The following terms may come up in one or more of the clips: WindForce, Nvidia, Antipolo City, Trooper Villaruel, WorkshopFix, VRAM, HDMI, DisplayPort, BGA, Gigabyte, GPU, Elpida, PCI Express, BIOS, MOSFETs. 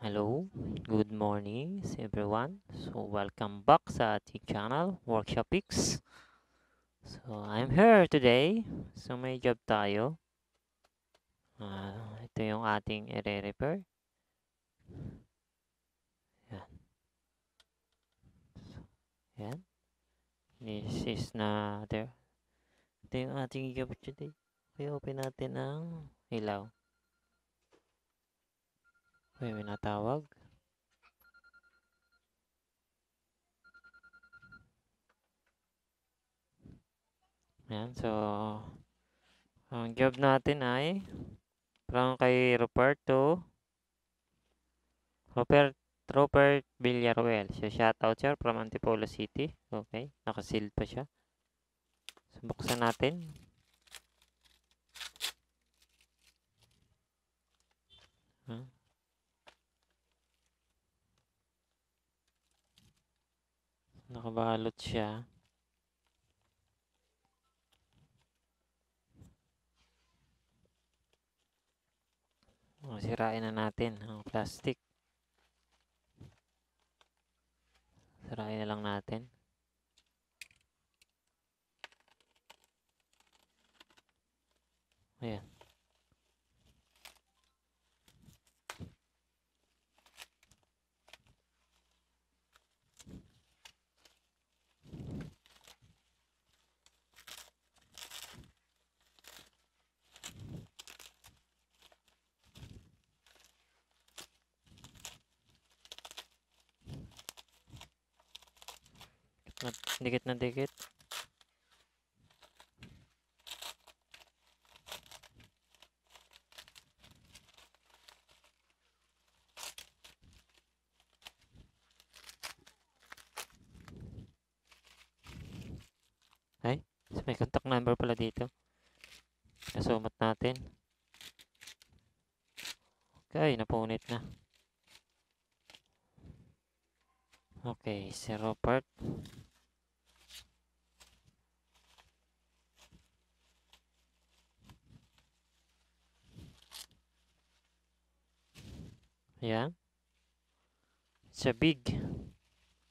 Hello, good morning everyone. So welcome back sa ating channel, WorkshopFix. So I'm here today. So may job tayo. Ito yung ating i-repair. Yan. So, yan. This is na there. Ito yung ating job today. I-open natin ang ilaw. May natawag. Ayan, so ang job natin ay parang kay Trooper Villaruel. So shoutout sir from Antipolo City. Okay, naka-sealed pa siya. So buksan natin. Nakabalot siya. O, sirain na natin ang plastic. Sirain na lang natin. Ayan. Dikit na dikit. Ay, may contact number pala dito. Nasumat natin. Okay, napunit na. Okay, zero part. Ayan. It's a big.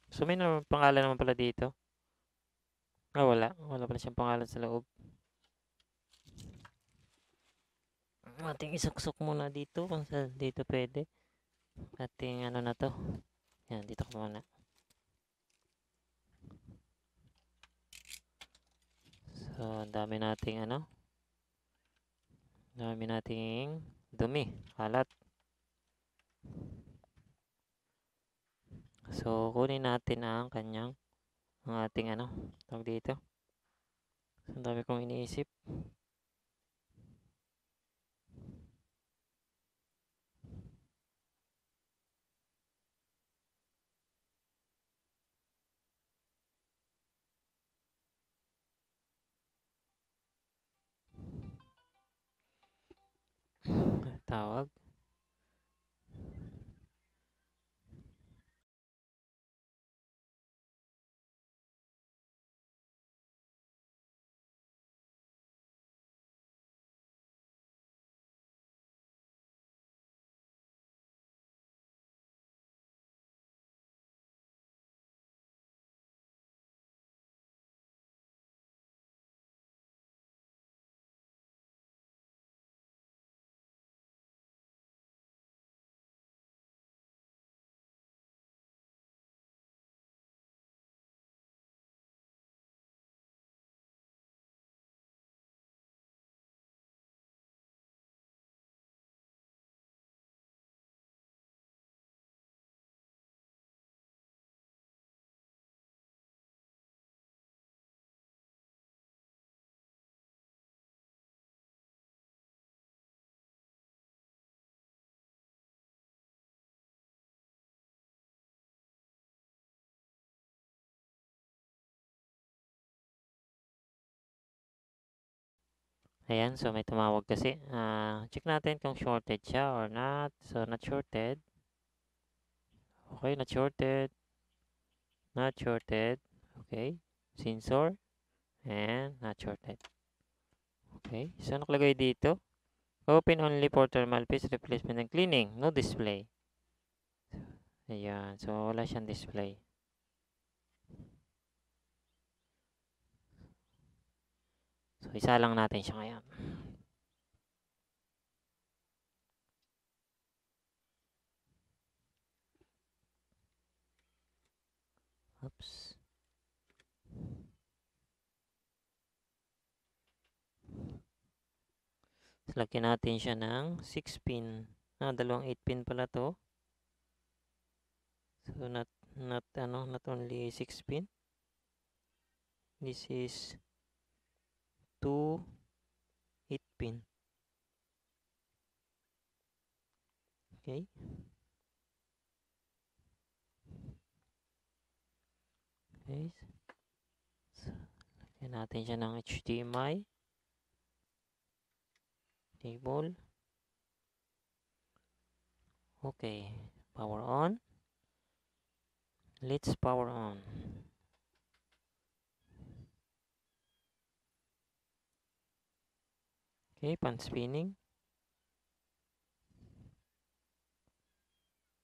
So may naman pangalan naman pala dito. Ah, wala. Wala pala siyang pangalan sa loob. Ating isuksok muna dito. Kung sa dito pwede. Ating ano na to. Ayan, dito ko muna. So, ang dami nating ano. Ang dami nating dumi. Alat. So, kunin natin ang kanyang ang ating ano, tawag dito. Ang dami kong iniisip. Tawag. Ayan, so may tumawag kasi. Check natin kung shorted siya or not. So, not shorted. Okay, not shorted. Not shorted. Okay. Sensor. And not shorted. Okay. So, nakalagay dito. Open only for thermal paste replacement and cleaning. No display. Ayan. So, wala siyang display. So, isa lang natin siya ngayon. Oops. Lagyan natin siya ng 6-pin. Dalawang 8-pin pala to. So, not only 6-pin. This is 2 8-pin. Okay. Okay. So, lagyan natin siya ng HDMI. Table. Okay. Power on. Let's power on. Okay. Pan spinning.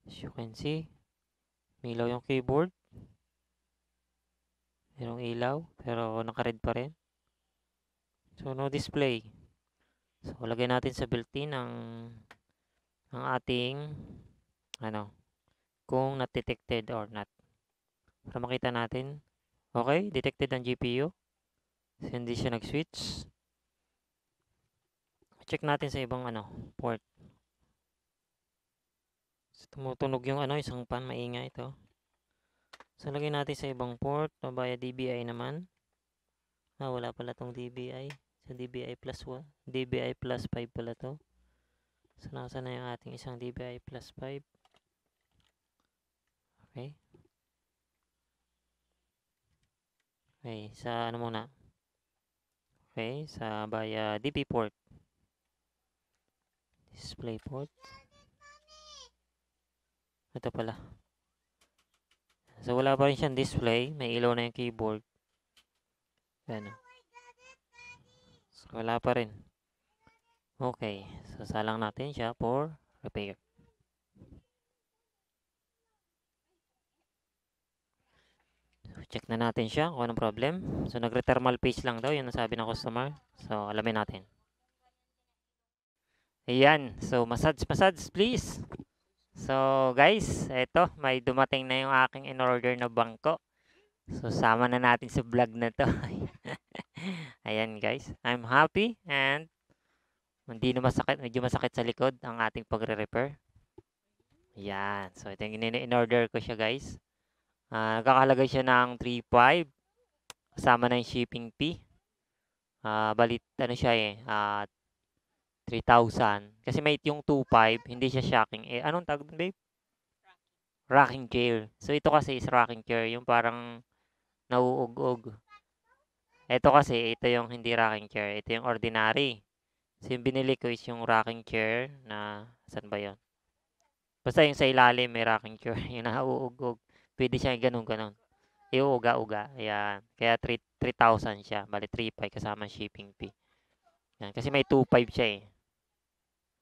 As you can see, milaw yung keyboard. Merong ilaw. Pero naka-red pa rin. So, no display. So, lagay natin sa built-in ang ating kung not-detected or not. Para makita natin. Okay, detected ang GPU. So, hindi siya nag-switch. Check natin sa ibang port. So, tumutunog yung isang pan. Maingay ito. So, lagay natin sa ibang port. O, via DBI naman. Wala pala tong DBI. So, DBI plus 1. DBI plus 5 pala to. So, nasa na yung ating isang DBI plus 5. Okay. Okay. Sa muna? Okay. Sa via DP port. Display port. Ito pala. So, wala pa rin siyang display. May ilaw na yung keyboard. Ayan. Wala pa rin. Okay. Sasalang natin siya for repair. So, check na natin siya kung anong problem. So, nagre-thermal paste lang daw. Yun ang sabi ng customer. So, alamin natin. Ayan. So, massage please. So, guys. Eto. May dumating na yung aking in-order na bangko. So, sama na natin sa vlog na to. Ayan guys, I'm happy and hindi na masakit, medyo masakit sa likod ang ating pagre-repair. Ayan, so ito yung in-order ko siya guys. Nagkakalagay siya ng 3.5 kasama na yung shipping fee. Balit siya 3,000 kasi may yung 2.5, hindi siya shocking. Eh, anong tawag doon babe? Rocking chair. So ito kasi is rocking chair, yung parang nauug-ug. Ito kasi, ito yung hindi rocking chair. Ito yung ordinary. So, yung binili ko is yung rocking chair na, saan ba yun? Basta yung sa ilalim, may rocking chair. Yung nauugog. Pwede siya ganun-ganun. Iuuga-uga. Ayan. Kaya 3,000 siya. Bali, 3,500 kasama shipping fee. Ayan. Kasi may 2,500 siya eh.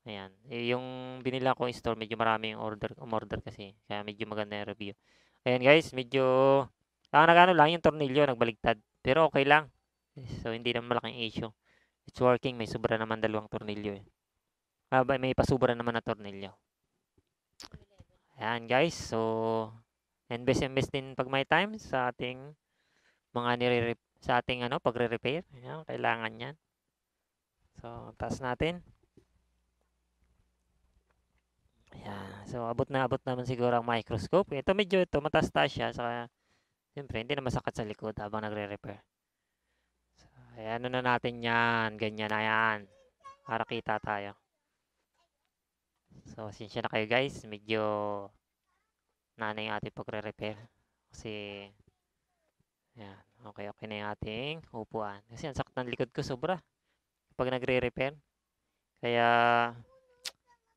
Ayan. Yung binila ko store, medyo marami yung umorder kasi. Kaya medyo maganda yung review. Ayan guys, medyo, nag-ano lang, yung tornilyo, nagbaligtad. Pero okay lang. So, hindi naman malaking issue. It's working. May sobra naman dalawang tornilyo eh. May pasubra naman na tornilyo. Ayan guys. So, invest din pag may time sa ating pagre-repair. Ayan, kailangan yan. So, taas natin. Ayan. So, abot naman siguro ang microscope. Ito medyo mataas-taas siya. Saka, siyempre, hindi na masakit sa likod habang nagre-repair. So, ayan, na natin yan. Ganyan, ayan. Para kita tayo. So, sinsya na kayo guys. Medyo nanay yung ating pagre-repair. Kasi, ayan. Okay na yung ating upuan. Kasi, ang sakit ng likod ko sobra. Pag nagre-repair. Kaya,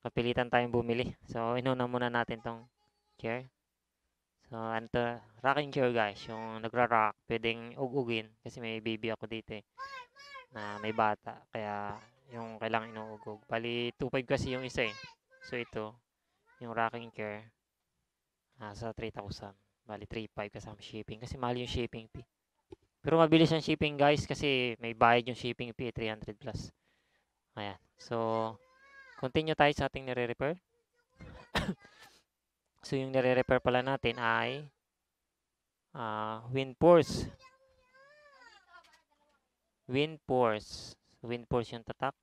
kapilitan tayong bumili. So, inuna muna natin tong chair. So, rocking chair guys, yung nagra-rock, pwedeng ugugin kasi may baby ako dito eh, na may bata, kaya yung kailangan inuugog. Bali, 2.5 kasi yung isa eh. So, ito, yung rocking chair, nasa 3,000. Bali 3,500 kasama shipping kasi mahal yung shipping fee. Pero mabilis yung shipping guys kasi may bayad yung shipping fee, 300 plus. Ayan. So, continue tayo sa ating nire-repair. So, yung nire-repair pala natin ay WindForce. WindForce. WindForce yung tatak.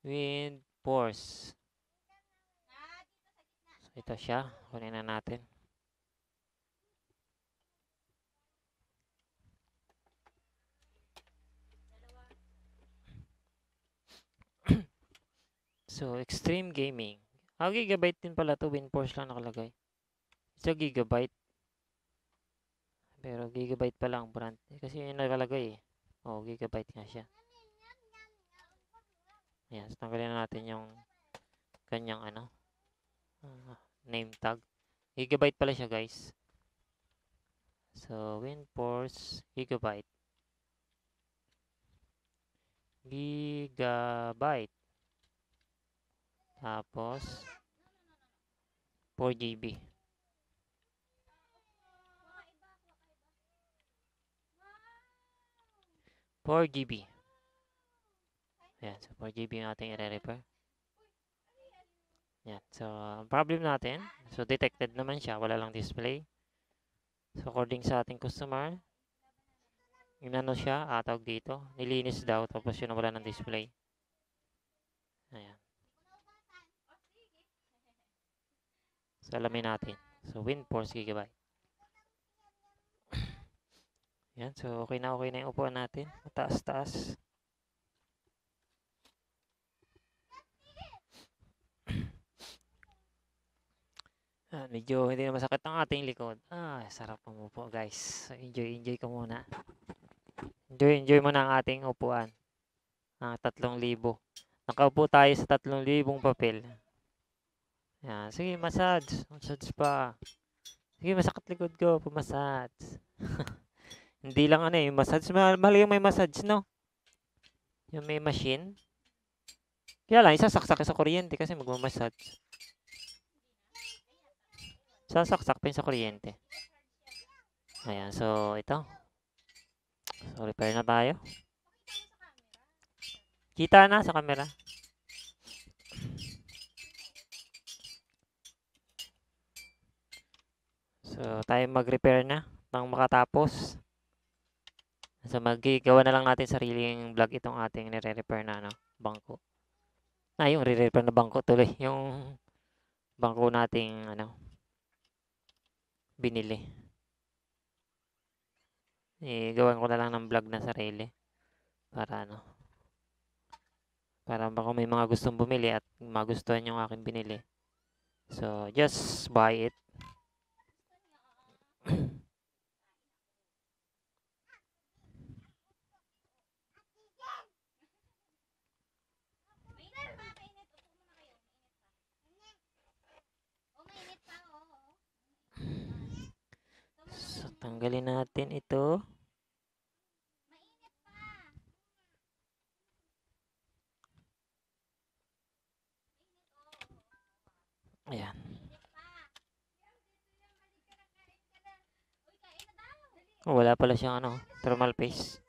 WindForce. So, ito siya. Kunin na natin. So, Extreme Gaming. Gigabyte din pala to. WindForce lang nakalagay. So, Gigabyte. Pero, Gigabyte pa lang brand. Kasi yun nakalagay eh. Gigabyte nga siya. Ayan. So, tanggalin na natin yung kanyang ano. Name tag. Gigabyte pala siya, guys. So, WindForce. Gigabyte. Gigabyte. Tapos, 4GB. Ayan, so 4GB yung ating i-repair. Ayan, so problem natin. So detected naman siya, wala lang display. So according sa ating customer, inano siya, tawag dito, nilinis daw, tapos yun wala ng display. Ayan. So alamin natin. So WindForce Gigabyte. Yan, so okay na yung upuan natin. Mataas-taas. Medyo hindi na masakit ang ating likod. Sarap umupo guys. So, enjoy ka muna. Enjoy mo na ang ating upuan. 3,000. Nakaupo tayo sa 3,000 papel. Yan, sige, massage. Massage pa. Sige, masakit likod ko. Pumassage. Hindi lang ano yung massage. Mahal yung may massage, no? Yung may machine. Kaya lang, isasaksak sa kuryente kasi magmamassage. Sasaksak pa sa kuryente. Ayan, so ito. So, repair na tayo. Kita na sa camera. So, tayo mag-repair na nang makatapos. So, magigawa na lang natin sariling vlog itong ating nire-repair na bangko. Yung re-repair na bangko tuloy. Yung bangko nating binili. Gawin ko na lang ng vlog na sarili. Para para kung may mga gustong bumili at magustuhan yung aking binili. So, just buy it. Tanggalin natin ito. Ayan. Wala pala siyang thermal paste.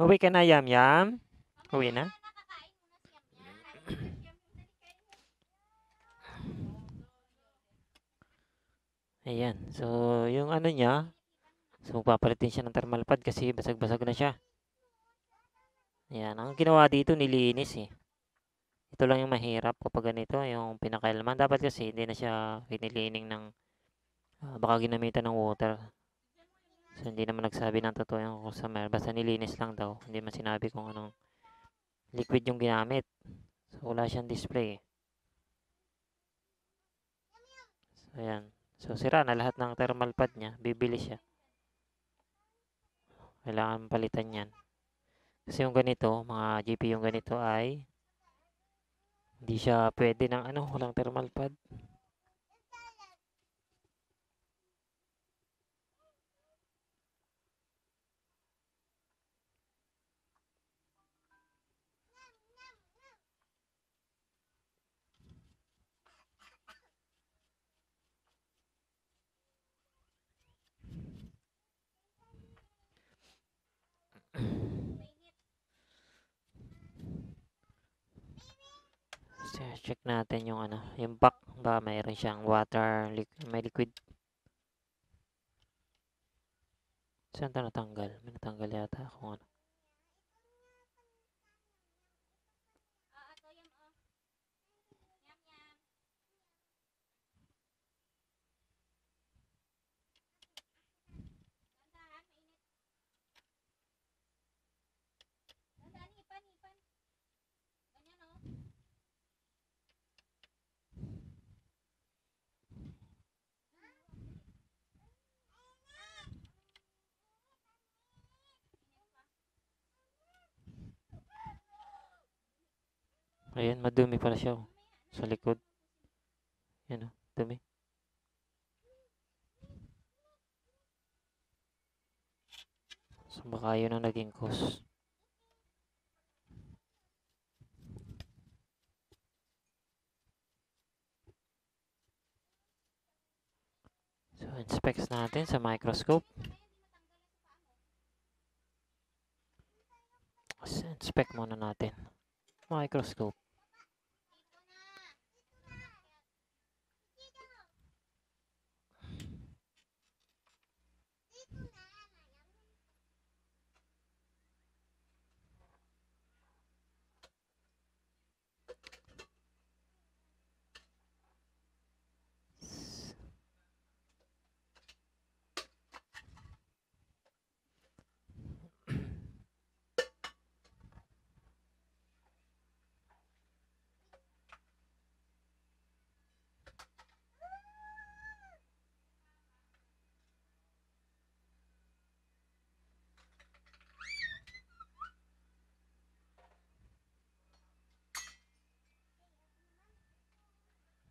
Uwi ka na, Yam-Yam. Uwi na? Ayan. So, yung niya. So, magpapalitin siya ng thermal pad kasi basag-basag na siya. Ayan. Ang ginawa dito, nilinis eh. Ito lang yung mahirap kapag ganito. Yung pinakailman. Dapat kasi hindi na siya kinilining ng baka ginamitan ng water. So, hindi naman nagsabi ng totoo yung customer. Basta nilinis lang daw. Hindi man sinabi kung anong liquid yung ginamit. So, wala siyang display. So, ayan. So, sira na lahat ng thermal pad niya. Bibili siya. Kailangan palitan yan. Kasi yung ganito, mga GPU yung ganito ay hindi siya pwede ng walang thermal pad. check natin yung ano, yung pack, baka mayroon siyang water, may liquid. Saan ito natanggal? May natanggal yata kung ano. Ayan, madumi pala siya oh, sa likod. Ayan o, oh, dumi. So baka yun ang naging cause. So inspects natin sa microscope. So, inspect muna natin. Microscope.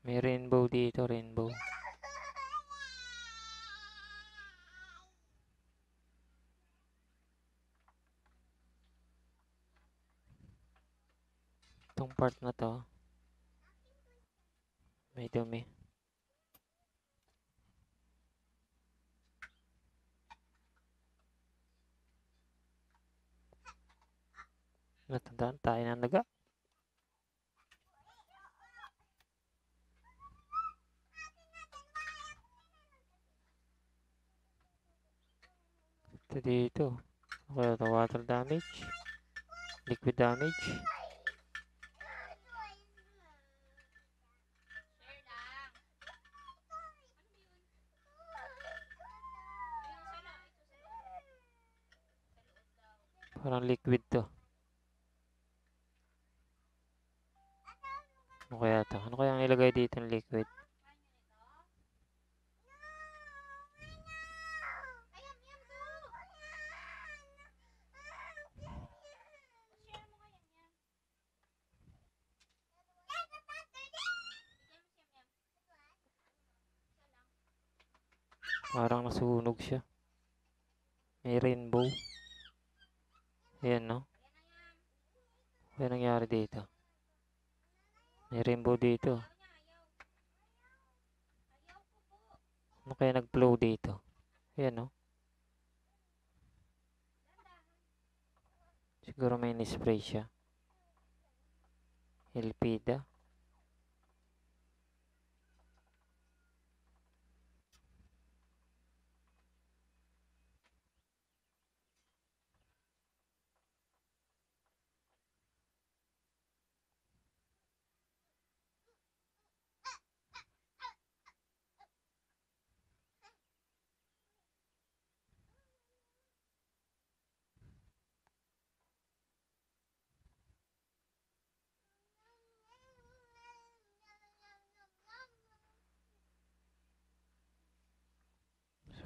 May rainbow dito, rainbow. Itong part na to, may dumi. Natandaan tayo na naga. Ito dito. Okay, ito water damage. Liquid damage. Parang liquid to. Ano kaya ito? Ano kaya ang ilagay dito ng liquid? Parang nasunog siya. May rainbow. Ayan, no? Ayan nangyari dito. May rainbow dito. Ano kaya nag-blow dito? Ayan, no? Siguro may nispray siya. Elpida.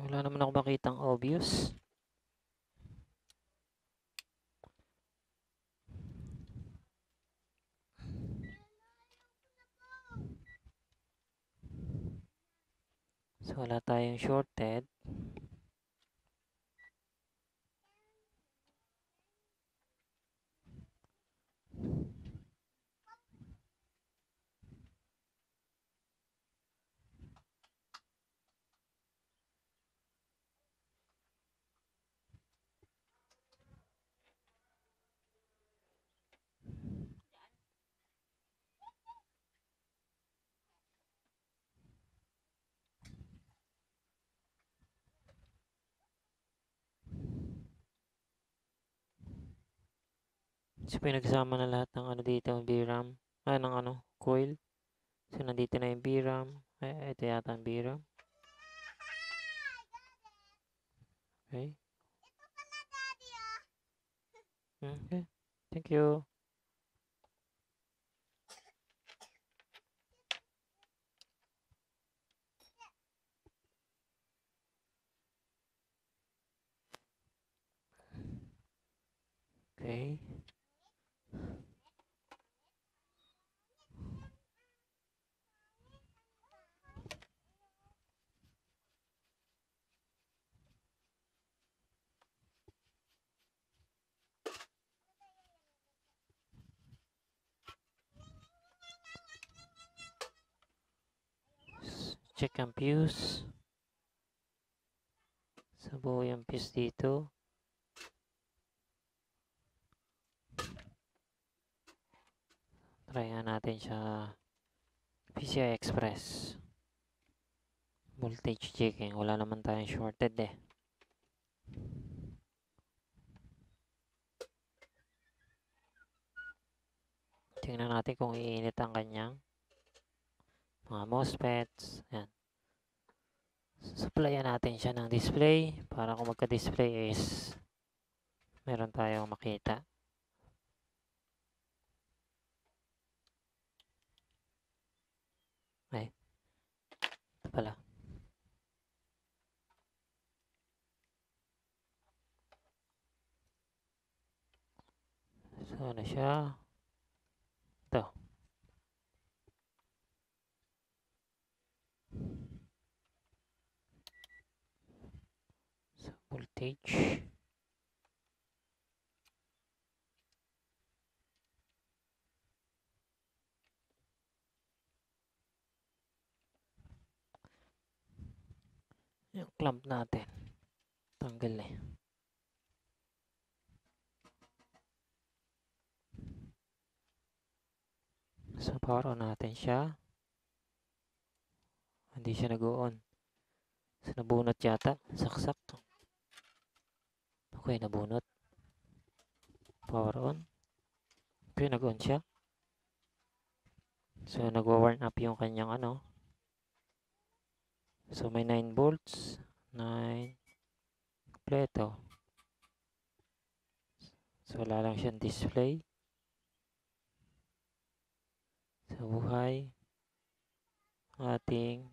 Wala naman ako makitang obvious. So wala tayong shorted. So, pinagsama na lahat ng ano dito, VRAM. Ah, ng ano, coil. So, nandito na yung VRAM. Ay, ito yata ang VRAM. Okay. Okay. Thank you. Okay. Check ang fuse. Sa buo yung fuse dito. Try nga natin siya PCI Express. Voltage checking. Wala naman tayong shorted eh. Tingnan natin kung iinit ang kanyang mga MOSFETs. Ayan. Supplyan natin siya ng display para kung magka-display is meron tayong makita. Ay, ito pala. So, ano siya? Ito. So, voltage. Yung clamp natin. Tanggal na eh. So, power on natin siya. Hindi siya nag-on. So, nabunot yata. Saksak. Okay, nabunot. Power on. Okay, nag-on siya. So, nag-warm up yung kanyang ano. So, may 9 volts. 9. Kompleto. So, wala lang siyang display. So, buhay. Ating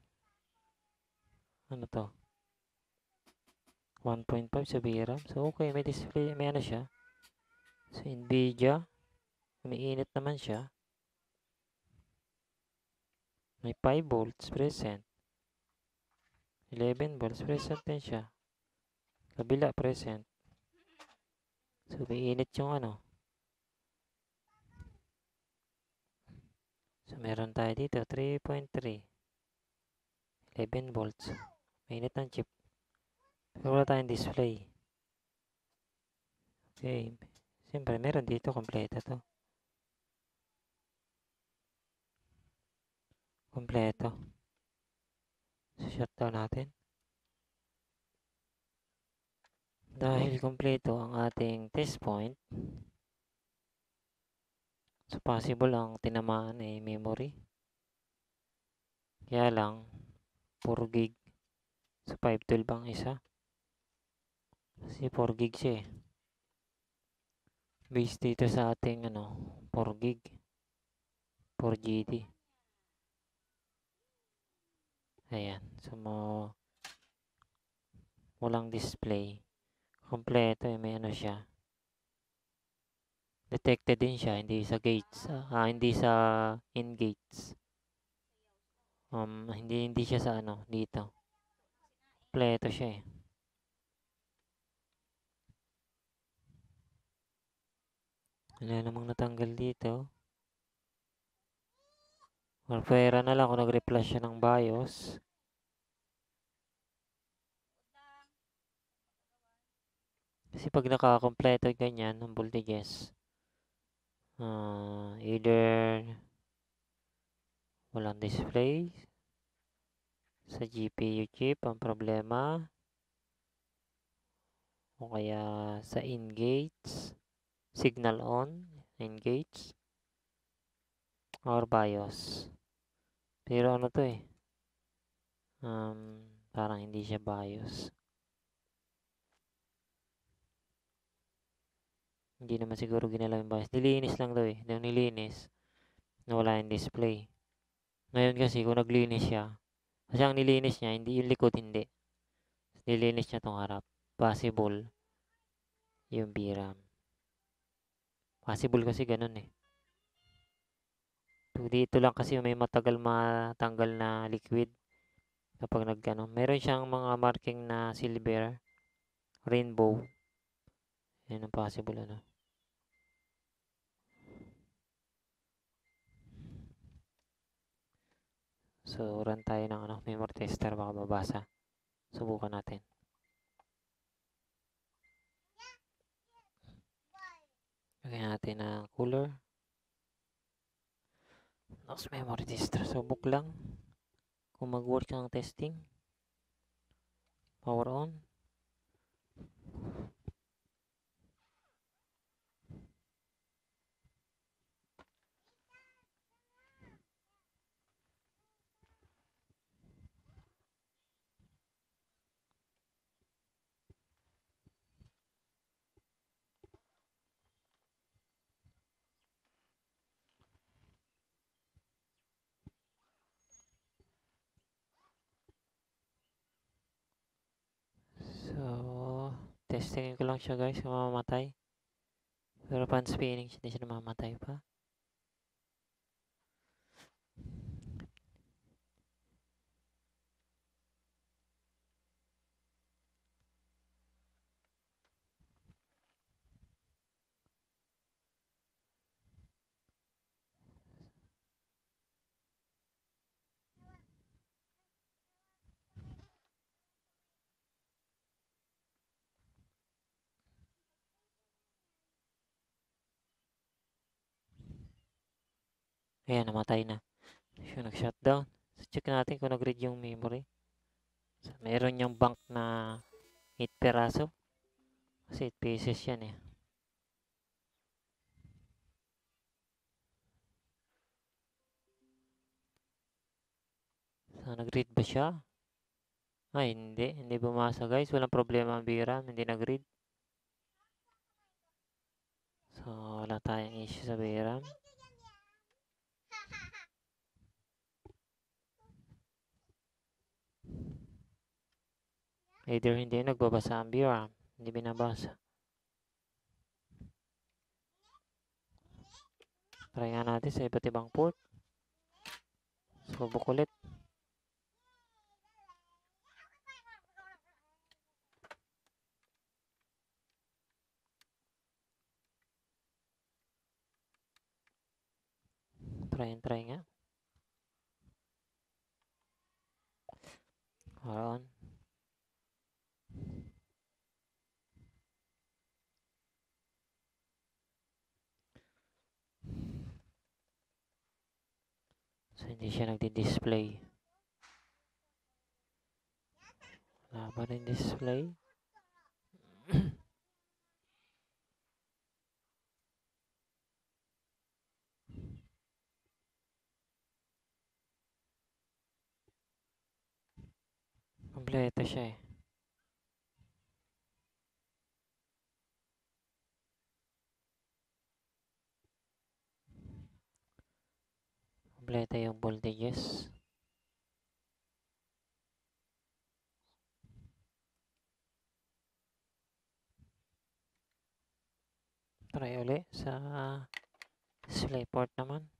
ano to? 1.5 sa VRAM. So, okay. May display. May ano siya. So, Nvidia. Umiinit naman siya. May 5 volts present. 11 volts, present din siya. Kabila, present. So, may init yung ano. So, meron tayo dito, 3.3. 11 volts. May init ng chip. Pero wala tayong display. Okay. Siyempre, meron dito, kompleto to. Kompleto. Shut down natin. Dahil kompleto ang ating test point, so possible ang tinamaan ay memory. Kaya lang, 4 gig sa 512 ang isa. Kasi 4 gig siya eh. Based dito sa ating ano, 4 gig. 4 GD. Ayan. So, walang display. Kompleto. May ano siya. Detected din siya. Hindi sa gates. Hindi sa in gates. Hindi siya sa ano. Dito. Kompleto siya eh. Wala namang natanggal dito. Pera na lang kung nag-replash siya ng BIOS. Kasi pag nakakompleto ganyan, ang voltages, either walang display sa GPU chip ang problema, o kaya sa in-gates, signal on, and gates or BIOS. Pero ano to eh, parang hindi siya BIOS. Hindi naman siguro ginalaw yung BIOS. Nilinis lang daw eh. Nung nilinis, nawala yung display. Ngayon kasi kung naglinis siya, kasi ang nilinis niya, hindi yung likod, hindi. Nilinis niya tong harap. Possible yung VRAM. Possible kasi ganun eh. So, dito lang kasi may matagal matanggal na liquid kapag nagano. Meron siyang mga marking na silver, rainbow. Yan ang possible ano. So, run tayo ng ano, memory tester, baka mabasa. Subukan natin. Lagyan natin ng cooler. Next memory tester. Subok lang. Kung mag-work ng testing. Power on. So, testingin ko lang siya guys kung mamamatay. Pero pan spinning, hindi siya namamatay pa. Ayan, namatay na. So, nag-shutdown. So, check natin kung nag-read yung memory. So, meron yung bank na 8 peraso. Kasi 8 pieces yan eh. So, nag-read ba siya? Ay, hindi. Hindi bumasa guys. Walang problema ang VRAM. Hindi nag-read. So, wala tayong issue sa VRAM. Either hindi nagbabasa ang VRAM, hindi binabasa. Try nga natin sa iba't ibang port. Subok ulit. Try nga. Hold on. So, hindi siya nagdi-display. Wala pa rin display. Kompleto siya eh. Kompleto yung voltages. Try ulit sa DisplayPort naman.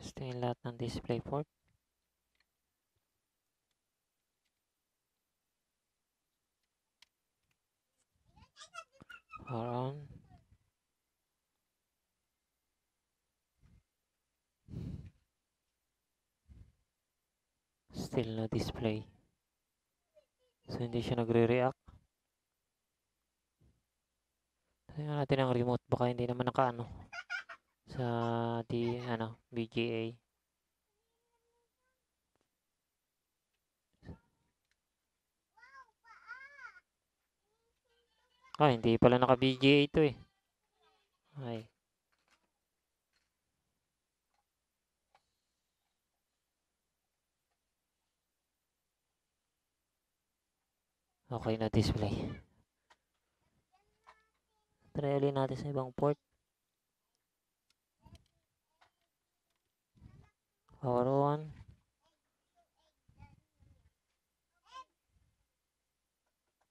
Gusto yung lahat ng DisplayPort. Power on. Still no display. So, hindi siya nagre-react. Tingnan natin ang remote. Baka hindi naman nakaano. Sa, BGA. Hindi pala naka-BGA ito eh. Okay. Okay na display. Try ulit natin sa ibang port. Power on.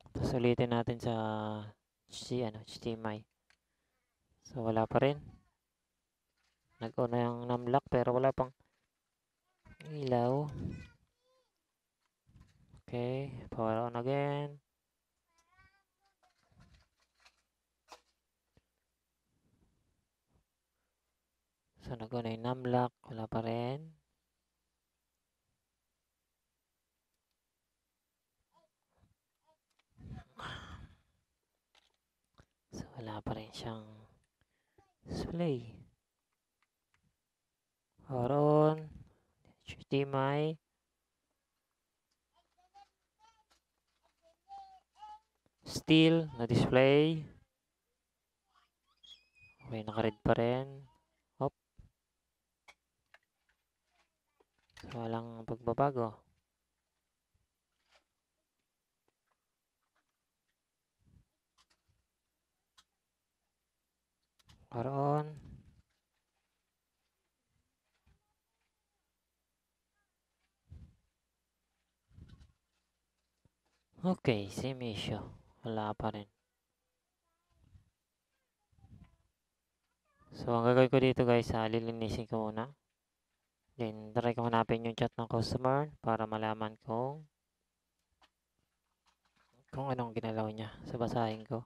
Tapos ulitin natin sa HDMI. So wala pa rin. Nag-on na yung numlock pero wala pang ilaw. Okay, power on again. So nag-on na yung numlock, wala pa rin. So wala pa rin siyang display. Power on, HDMI. Still na display. Okay, naka-red pa rin. Hop. So, walang pagbabago. Karoon. Okay, same issue. Wala pa rin. So, ang gagawin ko dito guys, lilinisin ko muna. Then, try ko hanapin yung chat ng customer para malaman kung anong ginalaw niya. So, basahin ko.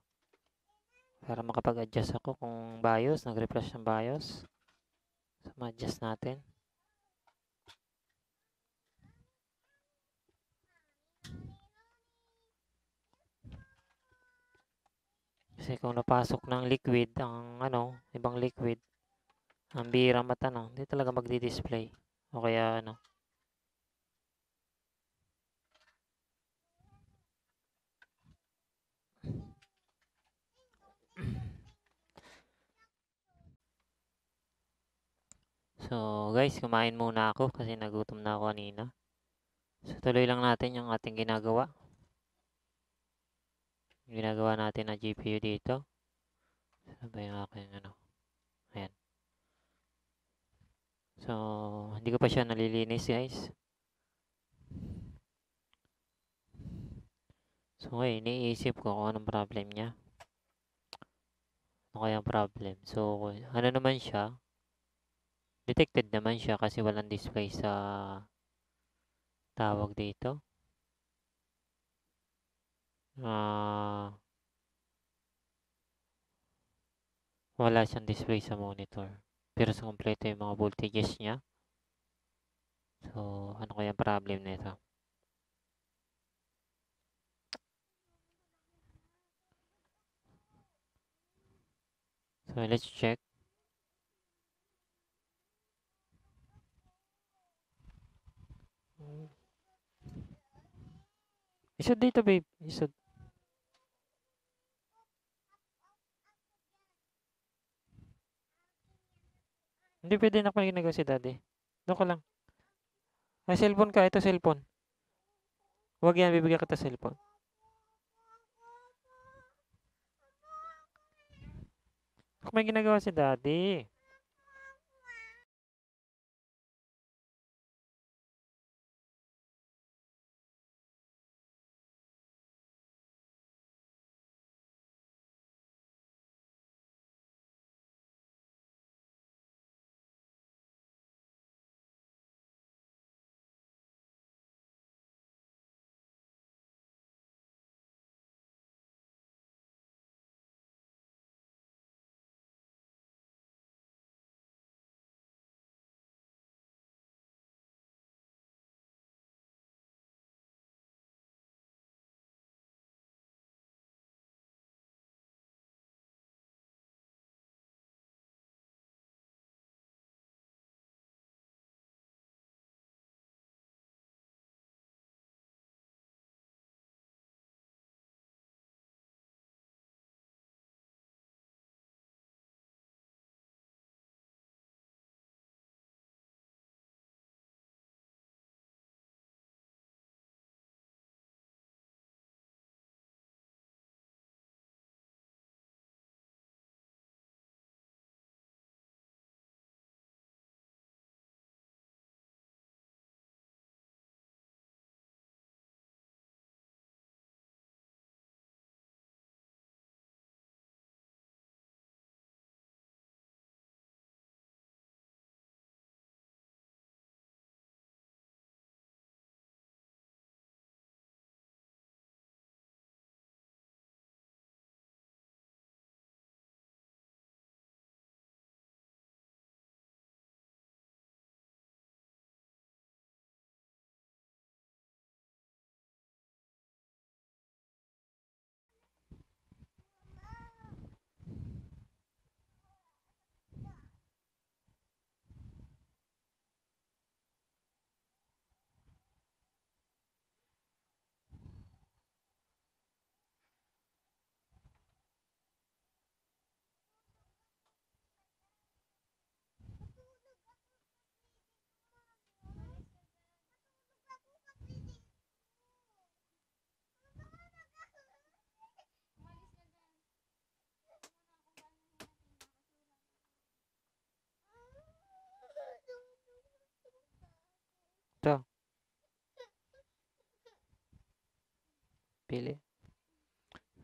Para makapag-adjust ako kung BIOS, nag-refresh ng BIOS. So, ma-adjust natin. Kasi kung napasok ng liquid, ang ibang liquid, ang bihira hindi talaga magdi-display. O kaya So guys, kumain muna ako kasi nagutom na ako kanina. So tuloy lang natin yung ating ginagawa. Ginagawa natin na GPU dito. Saan ba yung aking Ayan. So, hindi ko pa siya nalilinis guys. So, ngayon, iniisip ko kung anong problem niya. Ano kaya ang problem? So, naman siya? Detected naman siya kasi walang display sa tawag dito. Wala siyang display sa monitor pero sa kompleto yung mga voltages niya. So ano kaya ang problem nito? So let's check. Isod dito babe, isod. Hindi pwede na ako ginagawa si daddy. Doon ka lang. Ay, cellphone ka. Ito, cellphone. Huwag yan. Bibigyan kita cellphone. Ako may ginagawa si daddy.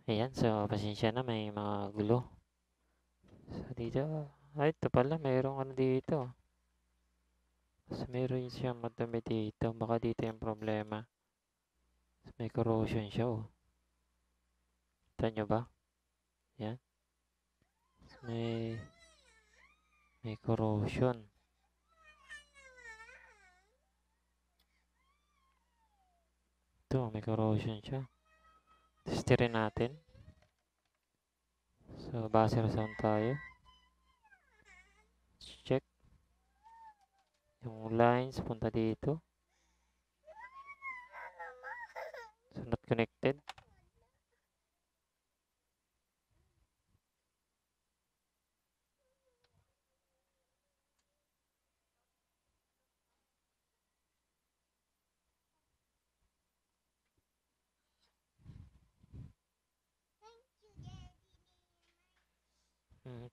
Ayan, so pasensya na, may mga gulo. So dito, ay ito pala, mayroong ano dito. So mayroon siyang madumi dito, baka dito yung problema. So, may corrosion siya oh. Kita nyo ba? Ayan. So, may corrosion. Ito, may corrosion siya. Testirin natin. So, base sound tayo. Let's check. Yung lines, punta dito. So, not connected.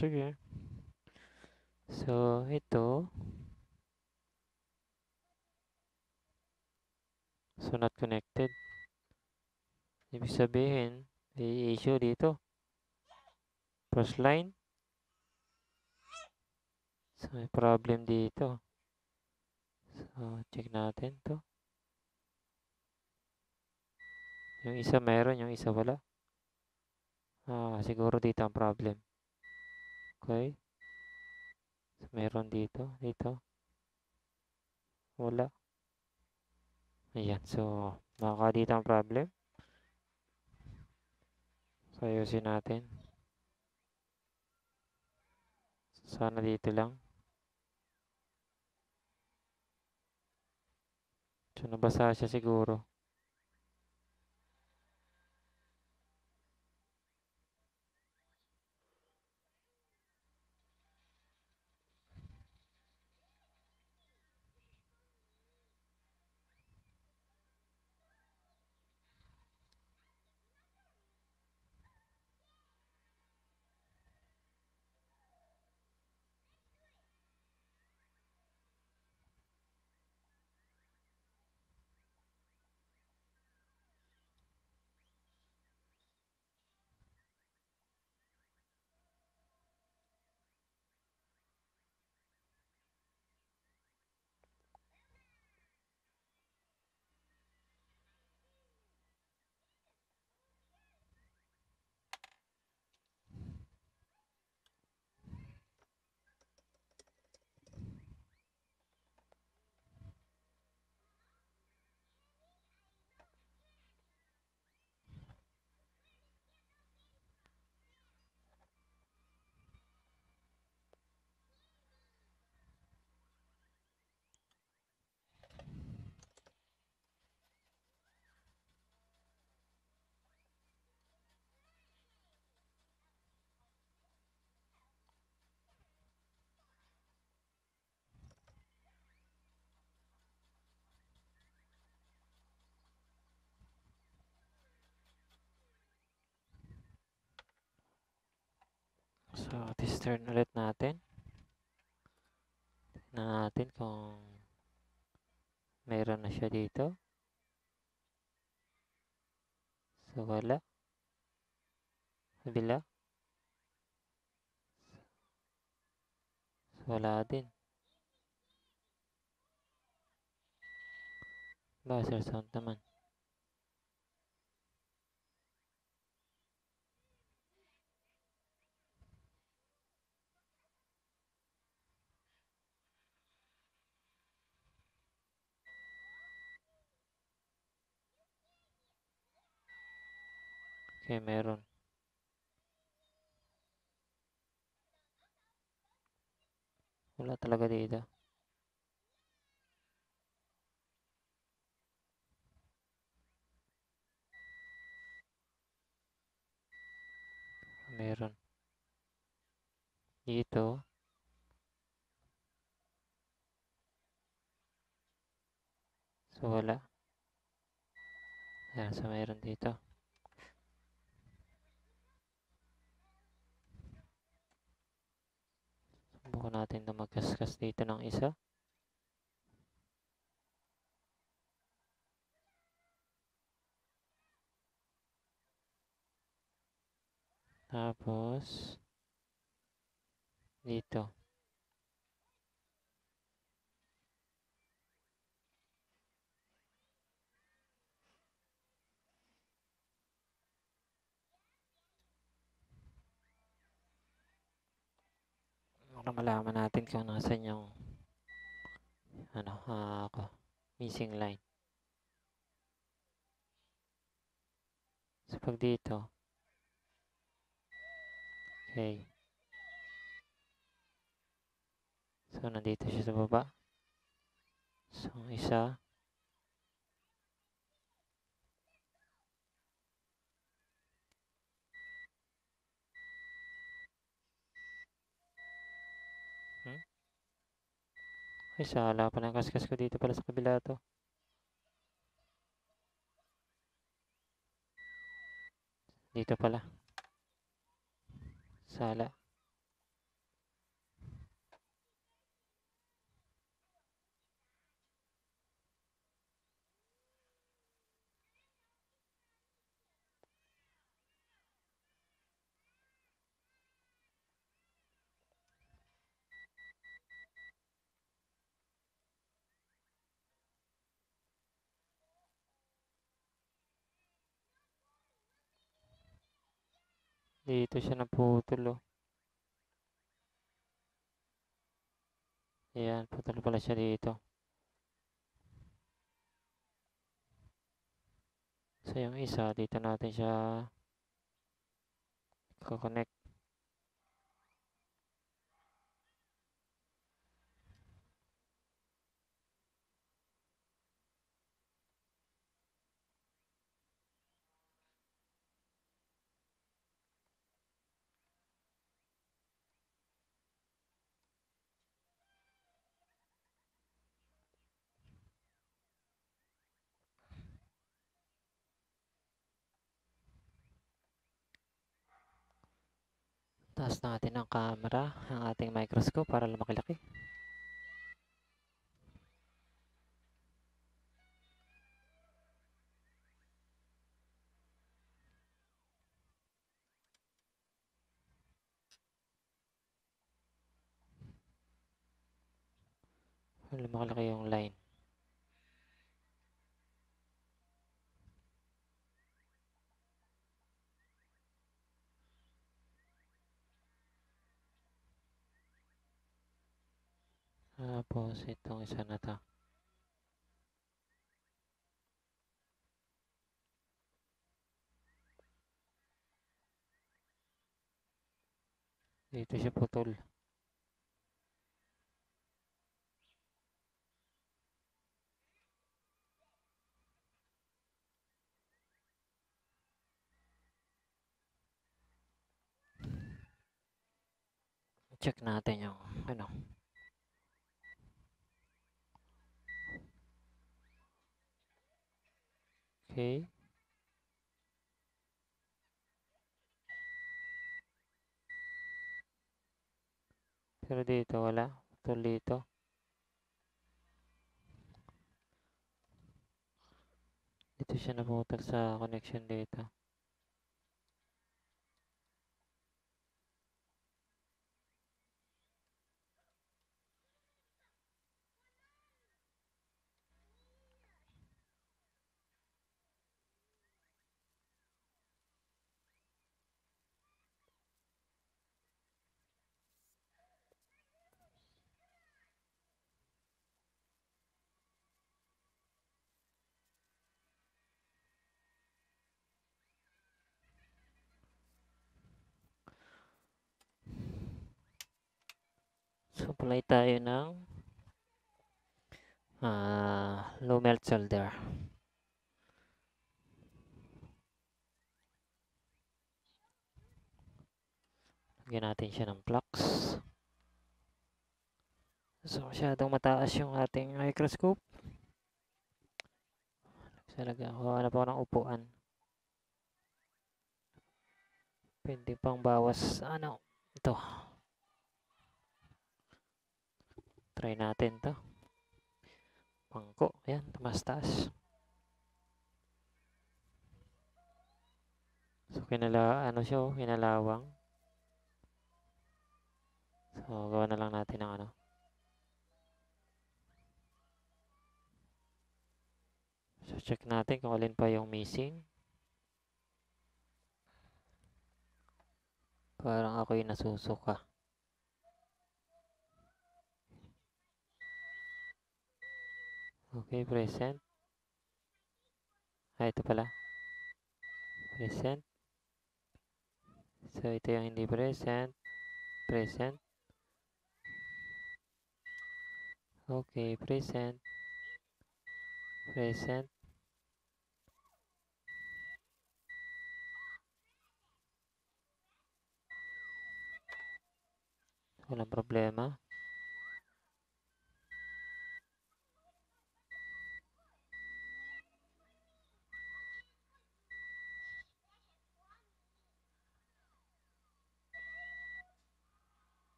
Sige. So, ito. So, not connected. Ibig sabihin, may issue dito. First line. So, may problem dito. So, check natin to. Yung isa meron, yung isa wala. Ah, siguro dito ang problem. Okay. So, meron dito. Dito. Wala. Ayan. So, baka dito ang problem. So, ayusin natin. Sana dito lang. So, nabasa siya siguro. So, test ulit natin. Tignan natin kung meron na siya dito. So, wala. Kabila. So, wala din. Buzzer sound naman. Okay, meron. Wala talaga dito. Meron. Dito. So, wala. Ayan, so meron dito. Bukan natin na magkaskas dito ng isa. Tapos, dito. Para malaman natin kung nasan yung ano, missing line. So, pag dito. Okay. So, nandito siya sa baba. So, isa. Ay, sala pa ng kaskas ko dito pala sa kabila to. Dito pala. Sala. Dito siya naputol, oh. Ayan, putol pala siya dito. So, yung isa, dito natin siya kukonect. Taas natin ang camera, ang ating microscope para lumaki-laki. Lumaki-laki yung line. Tapos, itong isa na to. Dito siya putol. Check natin yung ano. Okay. Pero dito wala. Putol dito. Dito siya naputak sa connection data. Supply tayo ng low melt solder. Lagyan natin siya ng flux. So, masyadong mataas yung ating microscope. Nagsalagyan ko, ano pa ng upuan. Pwede pang bawas, ano, ito. Try natin to. Pangko. Ayan, tumaas taas. So, kinalawang. So, gawa na lang natin ng ano. So, check natin kung alin pa yung missing. Parang ako yung nasusuka. Okay, present. Ah, ito pala. Present. So, ito yung hindi present. Present. Okay, present. Present. Walang problema.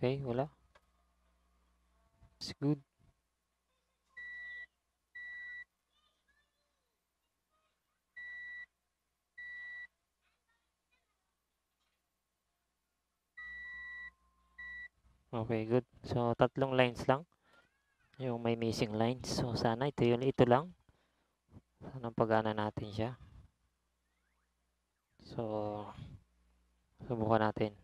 Okay, wala. It's good. Okay, good. So, tatlong lines lang. Yung may missing lines. So, sana ito yun. Ito lang. Sana pag-ana natin siya. So, subukan natin.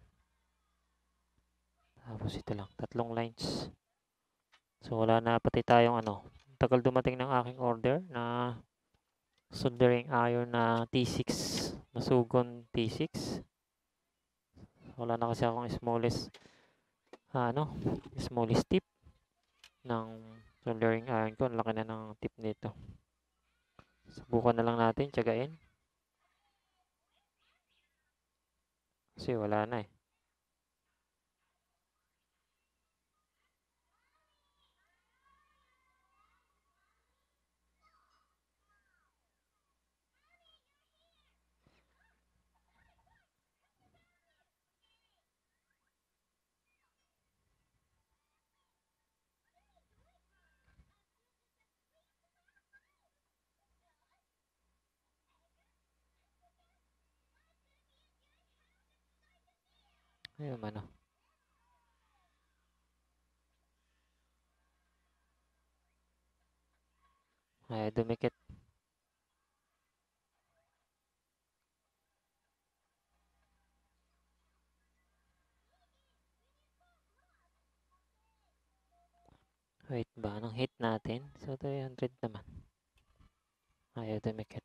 Tapos ito lang, tatlong lines. So wala na pati tayong ano. Tagal dumating ng aking order na soldering iron na T6, masugon T6. Wala na kasi akong smallest smallest tip ng soldering iron ko. Ang laki na ng tip nito. Subukan na lang natin, tiyagain. Kasi wala na eh. Ayun, ano. Ay, dumikit. Wait ba? Anong hit natin? So, 300 naman. Ay, dumikit.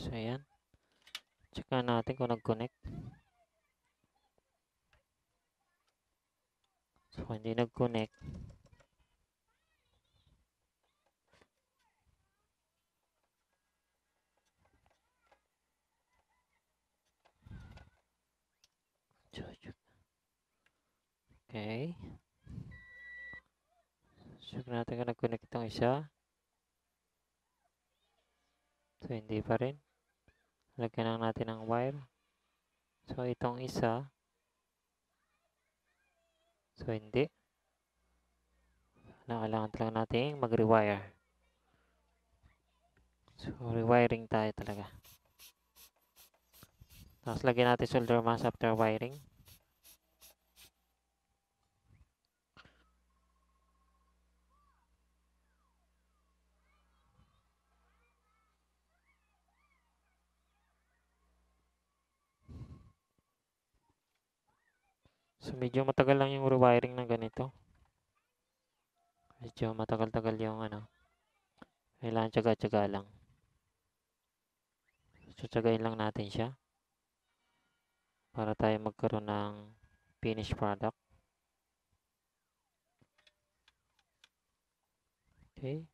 So, ayan. Check na natin kung nag-connect. So, kung hindi nag-connect. Okay. Check natin kung nag-connect itong isa. So, hindi pa rin. Lagyan lang natin ng wire. So, itong isa. So, hindi. Kailangan talaga natin mag-rewire. So, rewiring tayo talaga. Tapos, lagyan natin solder mask after wiring. So medyo matagal lang yung rewiring ng ganito. Medyo matagal-tagal yung ano. Kailangan tiyaga-tiyaga lang. So tiyagain lang natin siya para tayo magkaroon ng finished product. Okay.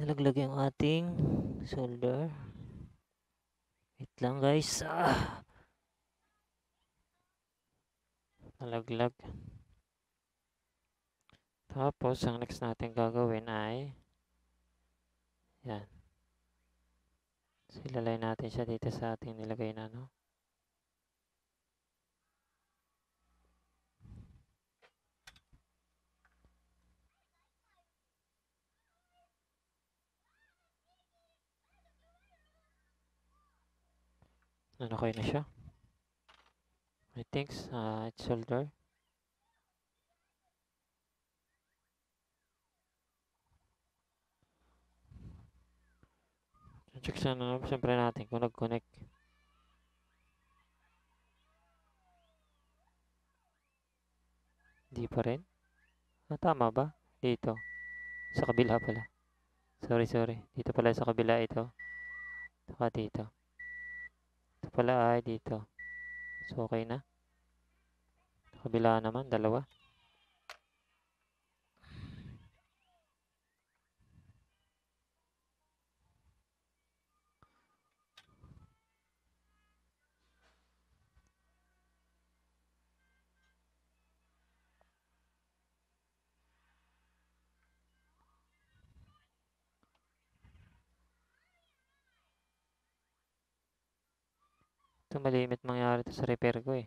Nalaglag yung ating solder. Wait lang guys. Nalaglag. Tapos, ang next natin gagawin ay yan. So, ilalay natin siya dito sa ating nilagay na, no? Ano kayo na siya? I think it's solder. Check siya na. Siyempre natin kung nag-connect. Hindi pa rin? Tama ba? Dito. Sa kabila pala. Sorry. Dito pala sa kabila ito. Saka dito. Ito pala ay dito. So, okay na. Kabila naman, dalawa. Ito, malimit mangyari ito sa repair ko eh.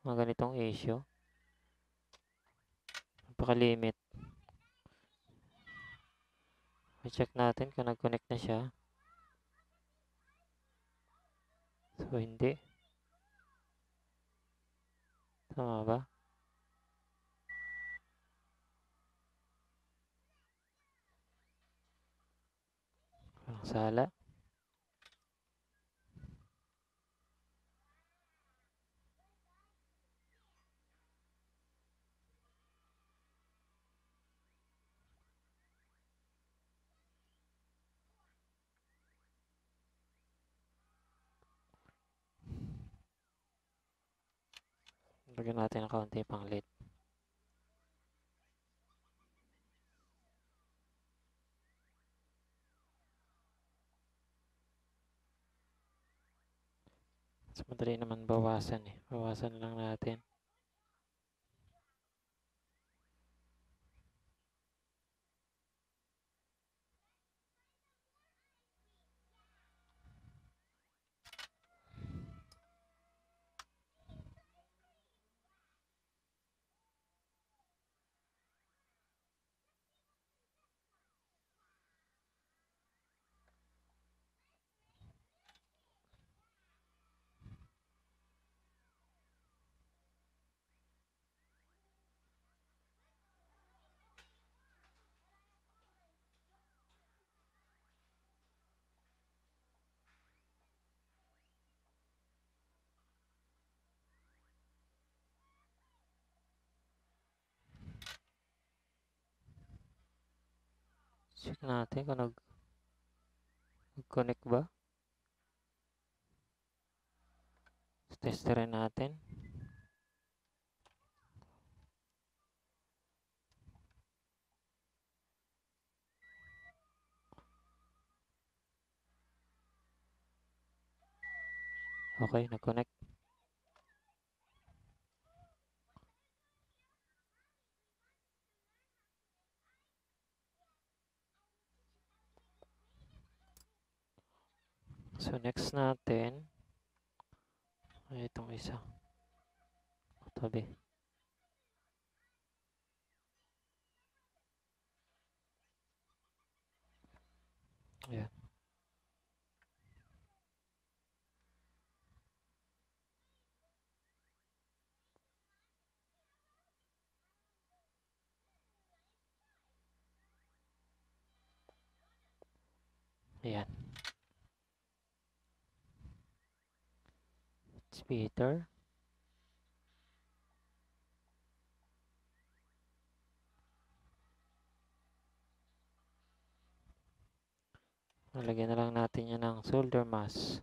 Mga ganitong issue. Napakalimit. I-check natin kung nag-connect na siya. So, hindi. Tama ba? Sala. Bagyan natin ng kaunti pang lit. Madali naman bawasan eh. Bawasan lang natin. Check natin kung nag-connect ba. Test rin natin. Okay, nag-connect. So next natin ay itong isa. Tabi. Ayan. Ayan. Speeder. Nalagyan na lang natin yan ng solder mask.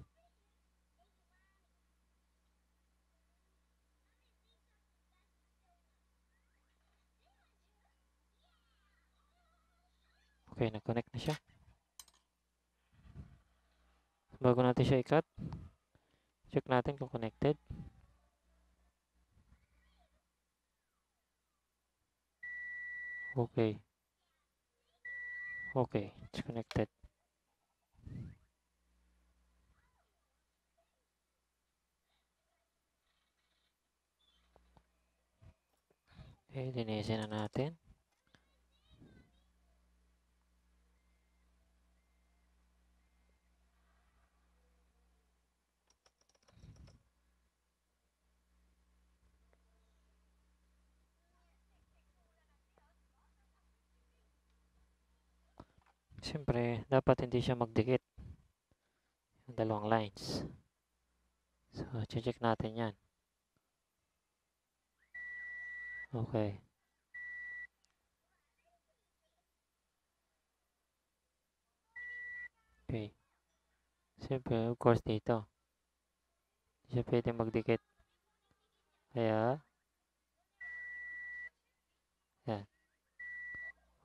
Okay, nag-connect na siya. Bago natin siya i-cut, check natin kung connected. Okay. Okay, it's connected. Okay, linisin na natin. Siyempre, dapat hindi siya magdikit ang dalawang lines. So, check natin yan. Okay. Okay. Siyempre, of course, dito. Hindi siya pwede magdikit. Kaya, yan.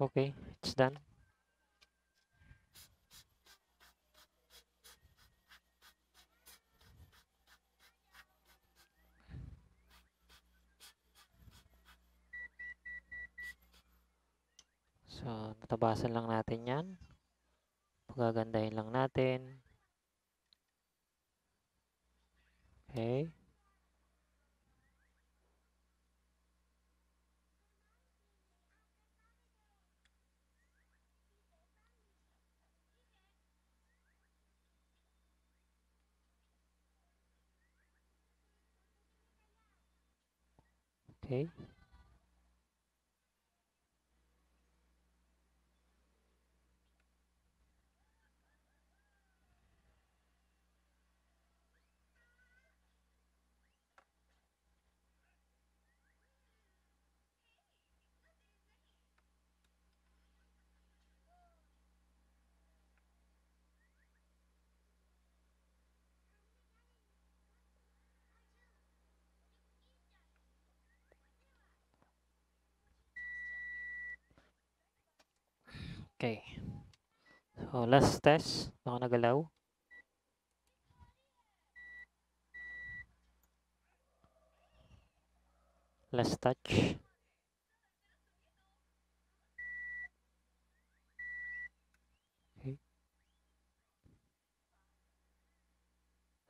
Okay, it's done. So, natabasan lang natin yan. Pagagandahin lang natin. Okay. Okay. Okay. So, last test. Baka nagalaw. Last touch. Okay.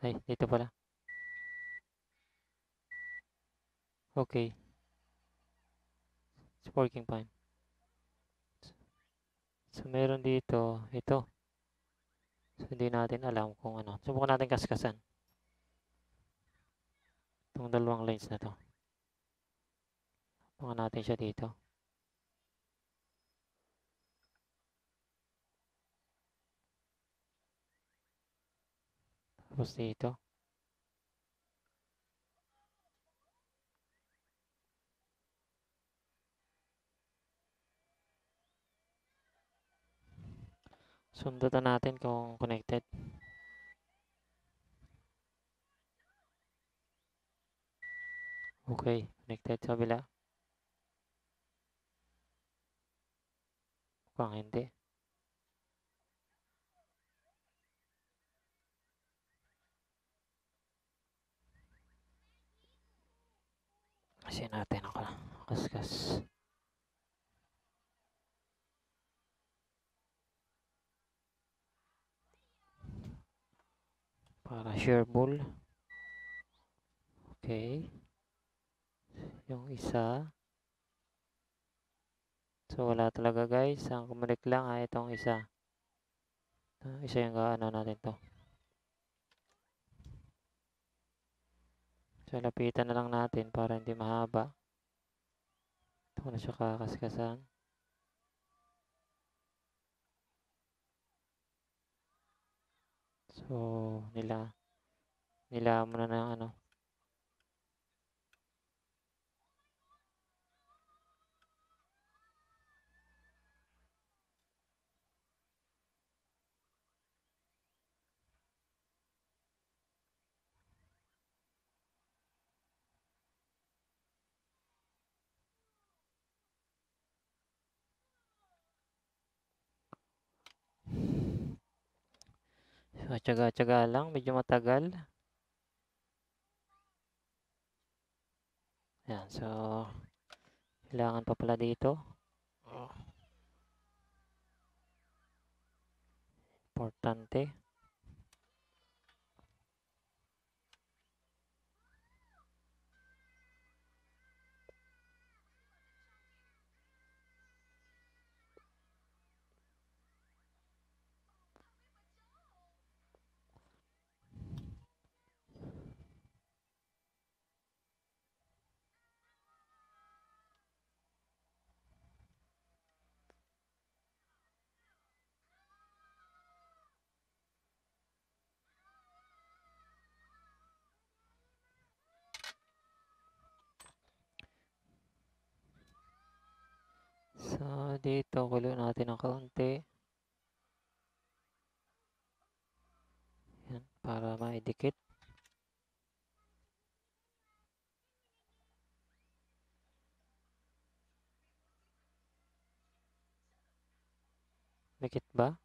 Ay, dito pala. Okay. It's working fine. So, meron dito, ito. So, hindi natin alam kung ano. Subukan natin kaskasan. Itong dalawang lines na to. Subukan natin siya dito. Tapos dito. Sundutan natin kung connected. Okay, connected sa kabila. Mukhang hindi. Kasi natin ako lang. Kaskas. para shareable. Okay, yung isa. So wala talaga guys, ang kumulik lang ay itong isa. Isa yung gaano natin to. So lapitan na lang natin para hindi mahaba. Ito na siya kakaskasan. So nila muna ng ano. So, tiyaga-tiyaga lang. Medyo matagal. Ayan. So, kailangan pa pala dito. Importante. So, dito, kulo natin ng kaunti. Ayan, para maidikit. Dikit ba?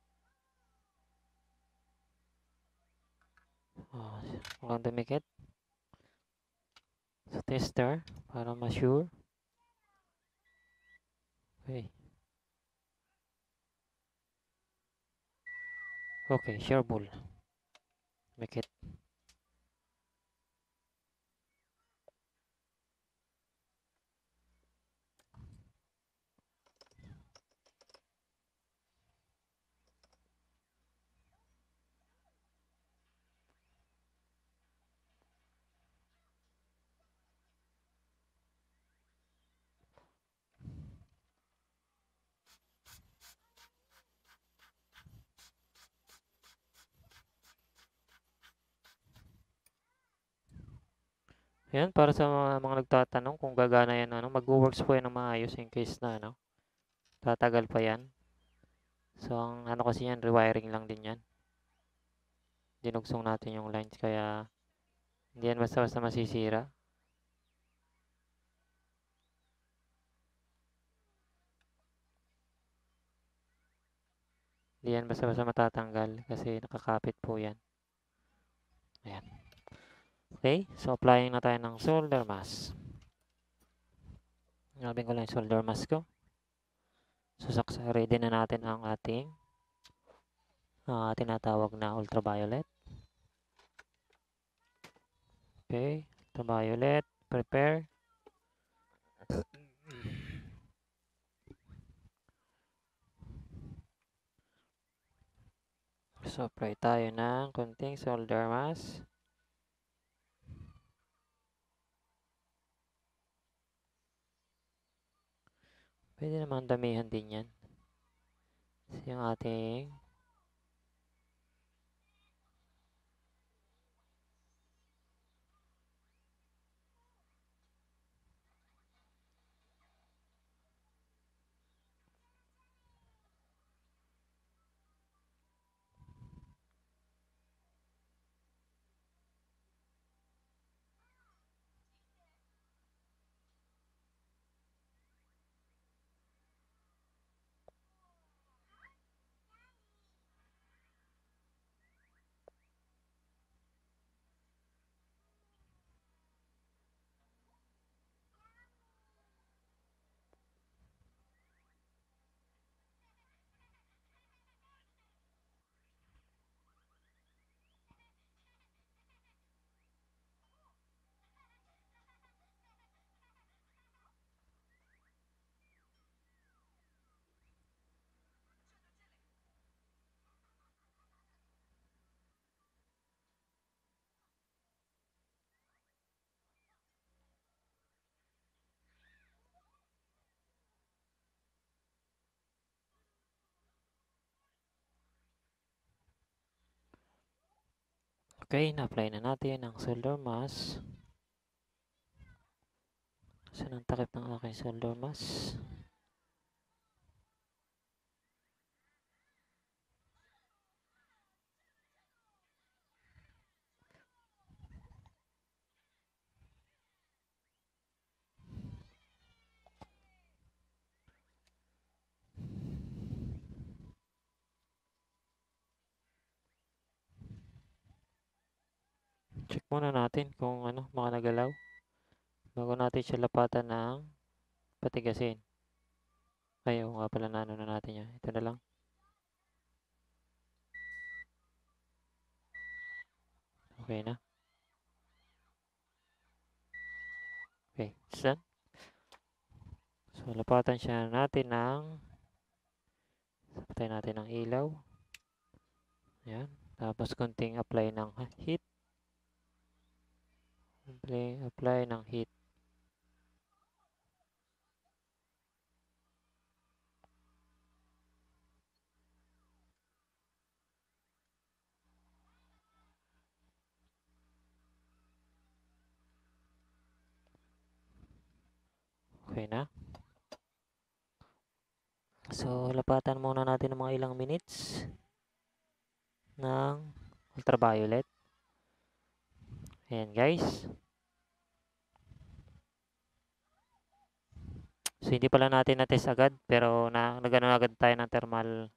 Oh, mukhang dumikit. So, tester, para ma-sure. Okay, shareable. Make it. Ayan, para sa mga nagtatanong kung gagana yan, ano, mag-works po yan ng maayos in case na, ano, tatagal pa yan. So, ang ano kasi yan, rewiring lang din yan. Dinugsong natin yung lines, kaya hindi yan basta-basta masisira. Hindi yan basta-basta matatanggal kasi nakakapit po yan. Ayan. Okay, so applying na tayo ng solder mask. Nabing ko lang yung solder mask ko. So, ready na natin ang ating tinatawag na ultraviolet. Okay, ultraviolet, prepare. So, apply tayo ng konting solder mask. Pwede naman damihan din yan. So, yung ating Okay, na-apply na natin ang solder mask. Saan ang takip ng aking solder mask? Check muna natin kung ano, mga nagalaw bago natin siya lapatan ng patigasin. Ayaw nga pala na ano na natin yan. Ito na lang. Okay na. Okay, it's done. So, lapatan siya natin ng patay natin ng ilaw. Ayan. Tapos konting apply ng heat. Apply ng heat. Okay na. So, lapatan muna natin ng mga ilang minutes ng ultraviolet. Ayan guys. So, hindi pala natin na-test agad, pero nag-ano agad tayo ng thermal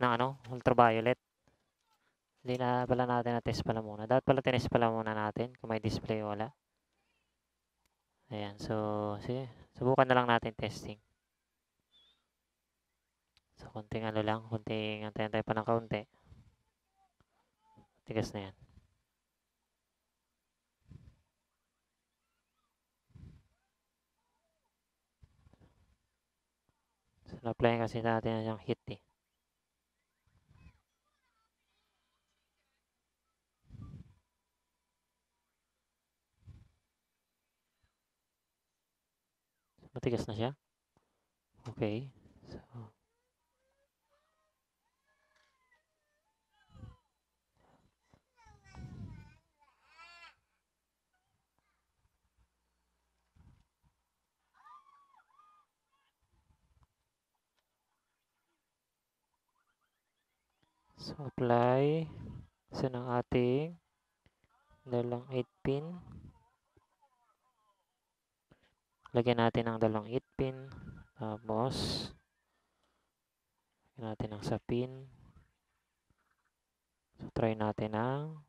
ng ano, ultraviolet. Hindi na pala natin na-test pala muna. Dapat pala tinest pala muna natin kung may display wala. Ayan, so, sige. Subukan na lang natin testing. So, konting ano lang, konting antay-antay pa ng kaunti. Tigas na yan. Na-apply kasi natin yung heat eh. Matigas na siya. Okay. So, apply sa ng ating dalawang 8 pin. Lagyan natin ang dalawang 8 pin. Tapos, lagyan natin ang sa pin. So, try natin ang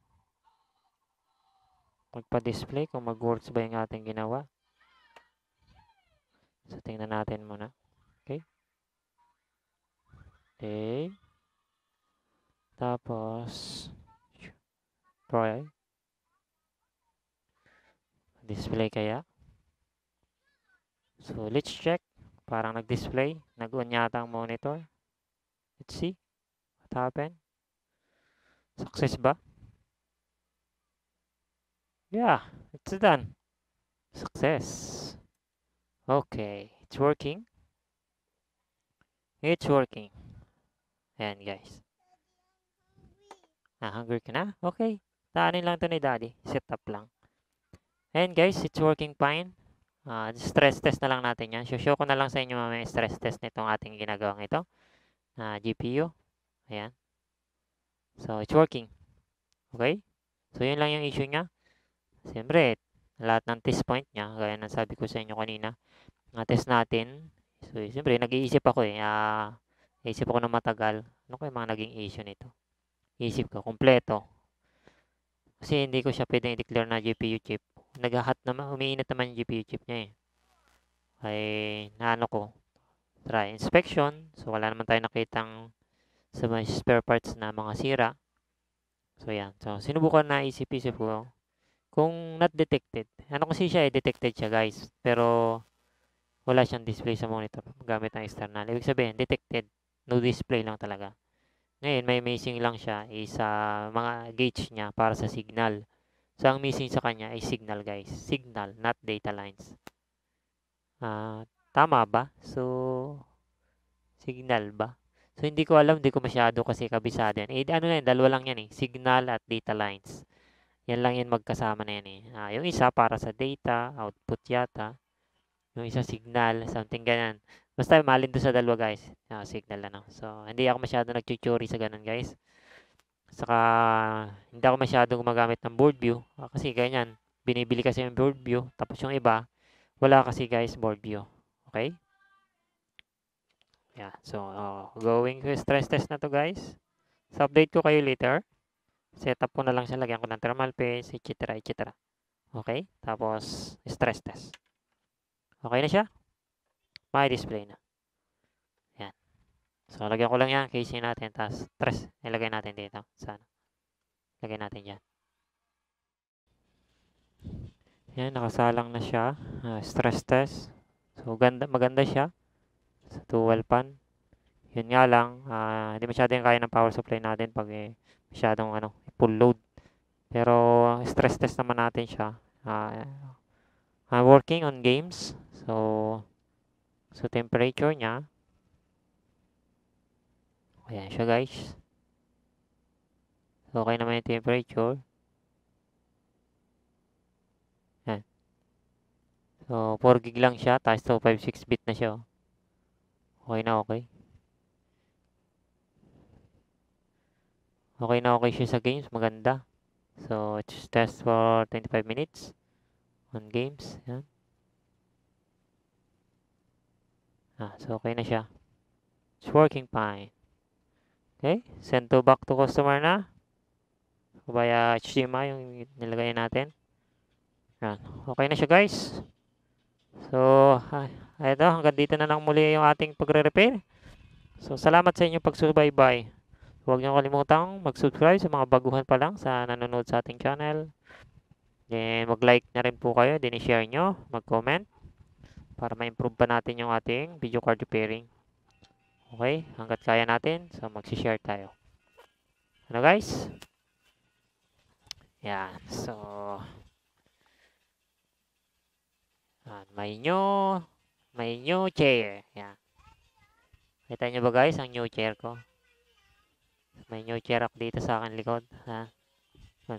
magpa-display kung mag-works ba yung ating ginawa. So, tingnan natin muna. Okay. Okay. Tapos, try. Display kaya. So, let's check. Parang nag-display. Nag-on yata ang monitor. Let's see. What happened? Success ba? Yeah, it's done. Success. Okay, it's working. It's working. Ayan, guys. Hungry ka na? Okay. Taanin lang ito ni Daddy. Set up lang. Ayan guys, it's working fine. Stress test na lang natin yan. Show ko na lang sa inyo mamaya stress test nitong ating ginagawang ito. GPU. Ayan. So, it's working. Okay? So, yun lang yung issue niya. Siyempre, lahat ng test point niya, gaya ng sabi ko sa inyo kanina, test natin. So, siyempre, nag-iisip ako eh. Iisip ako ng matagal. Ano kayo mga naging issue nito? Isip ko, kompleto. Kasi hindi ko siya pwedeng i-declare na GPU chip. Nag-hot naman, umiinit naman yung GPU chip niya eh. Ay, naano ko. Try inspection. So, wala naman tayo nakitang sa mga spare parts na mga sira. So, yan. So, sinubukan na isip-isip ko. Kung not detected. Ano kasi siya eh, detected siya guys. Pero, wala siyang display sa monitor gamit ng external. Ibig sabihin, detected. No display lang talaga. Ngayon, may missing lang siya is mga gauge niya para sa signal. So, ang missing sa kanya ay signal, guys. Signal, not data lines. Tama ba? So, signal ba? So, hindi ko alam. Hindi ko masyado kasi kabisado yan. Eh, ano yan? Dalawa lang yan eh. Signal at data lines. Yan lang yan, magkasama na yan eh. Yung isa para sa data, output yata. Yung isa signal, something ganyan. Basta mahalin doon sa dalawa guys. Signal na. So, hindi ako masyado nag-tutory sa ganun guys. Saka, hindi ako masyado gumagamit ng board view. Kasi ganyan, binibili kasi yung board view. Tapos yung iba, wala kasi guys board view. Okay? Yeah, so, going to stress test na to guys. So, update ko kayo later. Setup ko na lang siya, lagyan ko ng thermal paste, etc. etc. Okay? Tapos, stress test. Okay na siya? May display na. Yan. So, lagyan ko lang yan, casing natin, tapos stress, ilagay natin dito. Sana. Lagay natin yan. Yan, nakasalang na siya. Stress test. So, ganda, maganda siya. Sa dual pan. Yun nga lang, hindi masyado yung kaya ng power supply natin pag masyadong ano, full load. Pero stress test naman natin siya. I'm working on games. So temperature niya. Ayan siya guys. So, okay naman yung temperature. Ayan. So 4 gig lang siya, tapos to 56 bit na siya. Okay na okay. Okay na okay siya sa games. Maganda. So, it's test for 25 minutes on games. Yan. So, okay na siya. It's working fine. Okay. Send to back to customer na. Via HDMI yung nilagay natin. Yan. Okay na siya, guys. So, ito. Hanggang dito na lang muli yung ating pagre-repair. So, salamat sa inyong pagsubaybay. Huwag niyo kalimutang mag-subscribe sa mga baguhan pa lang sa nanonood sa ating channel. Then, mag-like na rin po kayo. Then, i-share nyo. Mag-comment. Para ma-improve pa natin yung ating video card repairing. Okay? Hanggat kaya natin. So, mag-share tayo. Ano guys? Yan. So, may new chair. Yan. Kita nyo ba guys ang new chair ko? May new chair up dito sa akin likod. So,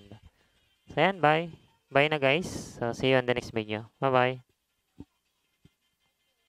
yan. Bye. Bye na guys. So, see you on the next video. Bye-bye.